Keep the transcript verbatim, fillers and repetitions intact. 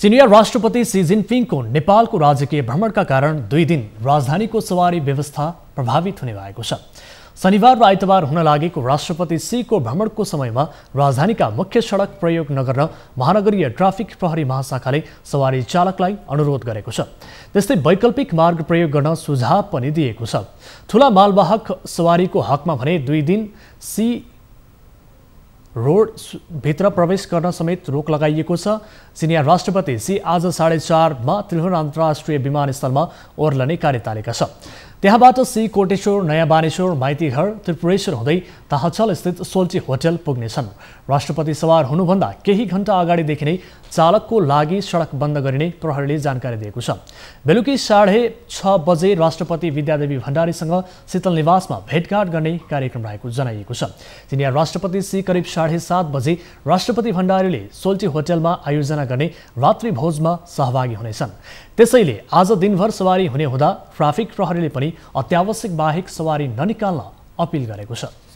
चीनिया राष्ट्रपति सी जिनपिङको नेपालको राजकीय भ्रमणका कारण दुई दिन राजधानीको सवारी व्यवस्था प्रभावित हुने भएको छ। शनिबार र आइतबार हुन लागेको राष्ट्रपति सीको भ्रमणको समयमा राजधानीका मुख्य सडक प्रयोग नगर्न महानगरीय ट्राफिक प्रहरी महाशाखाले सवारी चालकलाई अनुरोध गरेको छ। त्यस्तै वैकल्पिक मार्ग प्रयोग गर्न सुझाव पनि दिएको छ। ठूला मालवाहक सवारीको हकमा भने दुई दिन सी रोड भित्र प्रवेश गर्न समेत रोक लगाइएको छ। सिनियर राष्ट्रपति सी आज साढे चार मा त्रिभुवन अंतरराष्ट्रीय विमानस्थलमा ओर्लने कार्यतालिका छ। त्यहाँबाट सी कोटेश्वर, नयाँ बनेश्वर, माइतीघर, त्रिपुरेश्वर हुँदै ताहाचल स्थित सोल्टी होटल पुग्नेछन्। राष्ट्रपति सवार हुनुभन्दा केही घण्टा अगाडिदेखि नै चालकको लागि सडक बन्द गरिने प्रहरीले जानकारी दिएको छ। बेलुकी साढे छ बजे राष्ट्रपति विद्यादेवी भण्डारीसँग शीतल निवासमा भेटघाट गर्ने कार्यक्रम रहेको जनाइएको छ। सिनियर राष्ट्रपति सी करिब साढे सात बजे राष्ट्रपति भण्डारीले सोल्टी होटलमा आयोजना गर्ने रात्रि भोजमा सहभागी हुनेछन्। त्यसैले आज दिनभर सवारी हुने हुँदा ट्राफिक प्रहरीले पनि अत्यावश्यक बाहेक सवारी ननिकाल्न अपील गरेको छ।